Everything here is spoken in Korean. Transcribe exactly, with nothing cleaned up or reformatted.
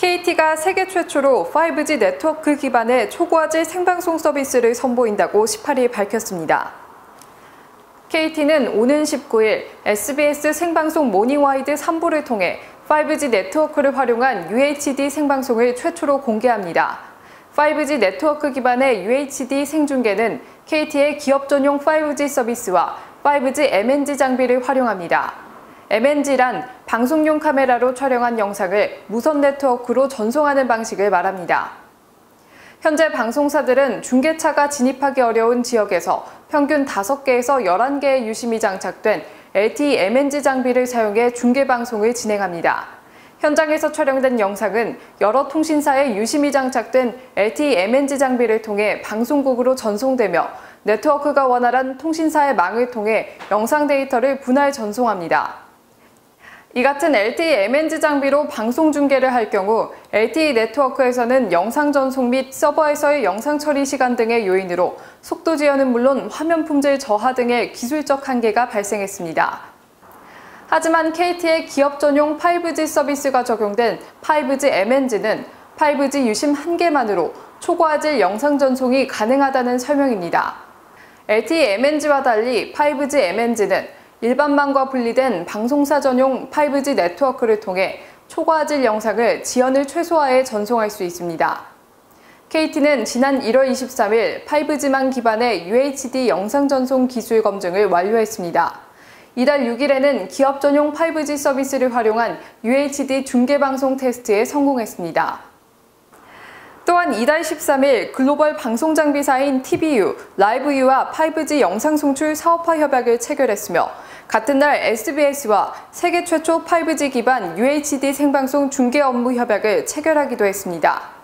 케이티가 세계 최초로 파이브 지 네트워크 기반의 초고화질 생방송 서비스를 선보인다고 십팔 일 밝혔습니다. 케이티는 오는 십구 일 에스비에스 생방송 모닝와이드 삼 부를 통해 파이브 지 네트워크를 활용한 유에이치디 생방송을 최초로 공개합니다. 파이브 지 네트워크 기반의 유에이치디 생중계는 케이티의 기업 전용 파이브 지 서비스와 파이브 지 엠엔지 장비를 활용합니다. 엠엔지란 방송용 카메라로 촬영한 영상을 무선 네트워크로 전송하는 방식을 말합니다. 현재 방송사들은 중계차가 진입하기 어려운 지역에서 평균 다섯 개에서 열한 개의 유심이 장착된 엘티이 엠엔지 장비를 사용해 중계방송을 진행합니다. 현장에서 촬영된 영상은 여러 통신사의 유심이 장착된 엘티이 엠엔지 장비를 통해 방송국으로 전송되며 네트워크가 원활한 통신사의 망을 통해 영상 데이터를 분할 전송합니다. 이 같은 엘티이 엠엔지 장비로 방송 중계를 할 경우 엘티이 네트워크에서는 영상 전송 및 서버에서의 영상 처리 시간 등의 요인으로 속도 지연은 물론 화면 품질 저하 등의 기술적 한계가 발생했습니다. 하지만 케이티의 기업 전용 파이브 지 서비스가 적용된 파이브 지 엠엔지는 파이브 지 유심 한 개만으로 초고화질 영상 전송이 가능하다는 설명입니다. 엘티이 엠엔지와 달리 파이브 지 엠엔지는 일반망과 분리된 방송사 전용 파이브 지 네트워크를 통해 초고화질 영상을 지연을 최소화해 전송할 수 있습니다. 케이티는 지난 일월 이십삼일 파이브 지망 기반의 유에이치디 영상 전송 기술 검증을 완료했습니다. 이달 육 일에는 기업 전용 파이브 지 서비스를 활용한 유에이치디 중계방송 테스트에 성공했습니다. 또한 이달 십삼 일 글로벌 방송장비사인 티비유, 라이브유와 파이브 지 영상 송출 사업화 협약을 체결했으며 같은 날 에스비에스와 세계 최초 파이브 지 기반 유에이치디 생방송 중계 업무 협약을 체결하기도 했습니다.